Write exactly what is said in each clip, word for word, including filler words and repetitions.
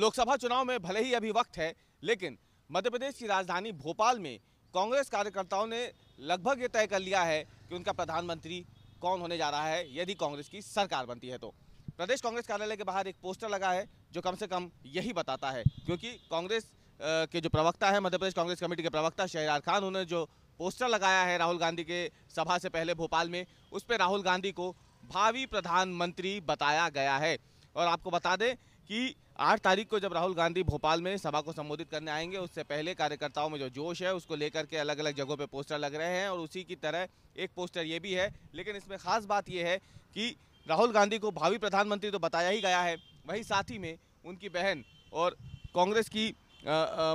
लोकसभा चुनाव में भले ही अभी वक्त है, लेकिन मध्य प्रदेश की राजधानी भोपाल में कांग्रेस कार्यकर्ताओं ने लगभग ये तय कर लिया है कि उनका प्रधानमंत्री कौन होने जा रहा है यदि कांग्रेस की सरकार बनती है तो। प्रदेश कांग्रेस कार्यालय के बाहर एक पोस्टर लगा है जो कम से कम यही बताता है, क्योंकि कांग्रेस के जो प्रवक्ता है, मध्य प्रदेश कांग्रेस कमेटी के प्रवक्ता शेरार खान, उन्होंने जो पोस्टर लगाया है राहुल गांधी के सभा से पहले भोपाल में, उस पर राहुल गांधी को भावी प्रधानमंत्री बताया गया है। और आपको बता दें कि आठ तारीख को जब राहुल गांधी भोपाल में सभा को संबोधित करने आएंगे, उससे पहले कार्यकर्ताओं में जो जोश है उसको लेकर के अलग अलग जगहों पे पोस्टर लग रहे हैं, और उसी की तरह एक पोस्टर ये भी है। लेकिन इसमें खास बात यह है कि राहुल गांधी को भावी प्रधानमंत्री तो बताया ही गया है, वहीं साथ ही में उनकी बहन और कांग्रेस की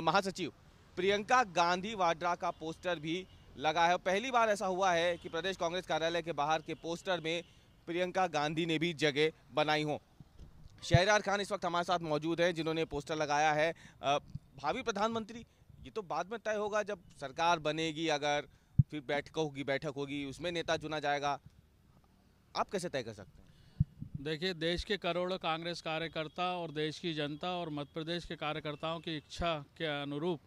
महासचिव प्रियंका गांधी वाड्रा का पोस्टर भी लगा है। पहली बार ऐसा हुआ है कि प्रदेश कांग्रेस कार्यालय के बाहर के पोस्टर में प्रियंका गांधी ने भी जगह बनाई हो। शेरार खान इस वक्त हमारे साथ मौजूद हैं, जिन्होंने पोस्टर लगाया है। भावी प्रधानमंत्री ये तो बाद में तय होगा, जब सरकार बनेगी, अगर फिर बैठक होगी बैठक होगी उसमें नेता चुना जाएगा। आप कैसे तय कर सकते हैं? देखिए, देश के करोड़ों कांग्रेस कार्यकर्ता और देश की जनता और मध्य प्रदेश के कार्यकर्ताओं की इच्छा के अनुरूप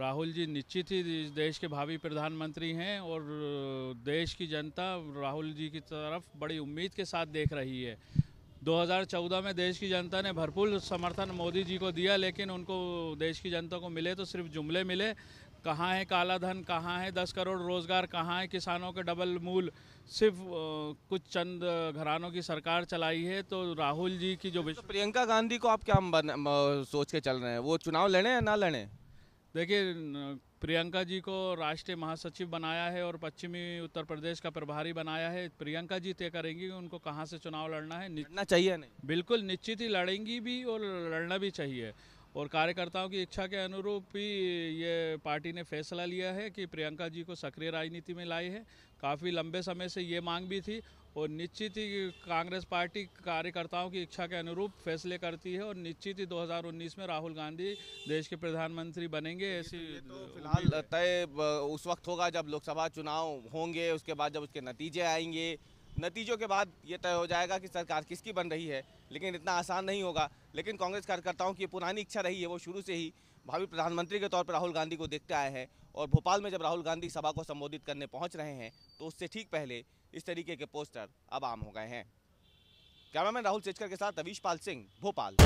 राहुल जी निश्चित ही देश के भावी प्रधानमंत्री हैं, और देश की जनता राहुल जी की तरफ बड़ी उम्मीद के साथ देख रही है। दो हज़ार चौदह में देश की जनता ने भरपूर समर्थन मोदी जी को दिया, लेकिन उनको, देश की जनता को मिले तो सिर्फ जुमले मिले। कहाँ है काला धन, कहाँ है दस करोड़ रोजगार, कहाँ है किसानों के डबल मूल, सिर्फ कुछ चंद घरानों की सरकार चलाई है। तो राहुल जी की जो तो प्रियंका गांधी को आप क्या सोच के चल रहे हैं, वो चुनाव लड़े या ना लड़े? देखिए, प्रियंका जी को राष्ट्रीय महासचिव बनाया है और पश्चिमी उत्तर प्रदेश का प्रभारी बनाया है। प्रियंका जी तय करेंगी कि उनको कहाँ से चुनाव लड़ना है। लड़ना चाहिए नहीं? बिल्कुल, निश्चित ही लड़ेंगी भी और लड़ना भी चाहिए, और कार्यकर्ताओं की इच्छा के अनुरूप ही ये पार्टी ने फैसला लिया है कि प्रियंका जी को सक्रिय राजनीति में लाई है। काफ़ी लंबे समय से ये मांग भी थी, और निश्चित ही कांग्रेस पार्टी कार्यकर्ताओं की इच्छा के अनुरूप फैसले करती है, और निश्चित ही दो हज़ार उन्नीस में राहुल गांधी देश के प्रधानमंत्री बनेंगे। ऐसी तो फिलहाल तय उस वक्त होगा जब लोकसभा चुनाव होंगे, उसके बाद जब उसके नतीजे आएंगे, नतीजों के बाद ये तय हो जाएगा कि सरकार किसकी बन रही है। लेकिन इतना आसान नहीं होगा। लेकिन कांग्रेस कार्यकर्ताओं की पुरानी इच्छा रही है, वो शुरू से ही भावी प्रधानमंत्री के तौर पर राहुल गांधी को देखते आए हैं, और भोपाल में जब राहुल गांधी सभा को संबोधित करने पहुंच रहे हैं तो उससे ठीक पहले इस तरीके के पोस्टर अब आम हो गए हैं। कैमरामैन राहुल चेचकर के साथ रविश पाल सिंह, भोपाल।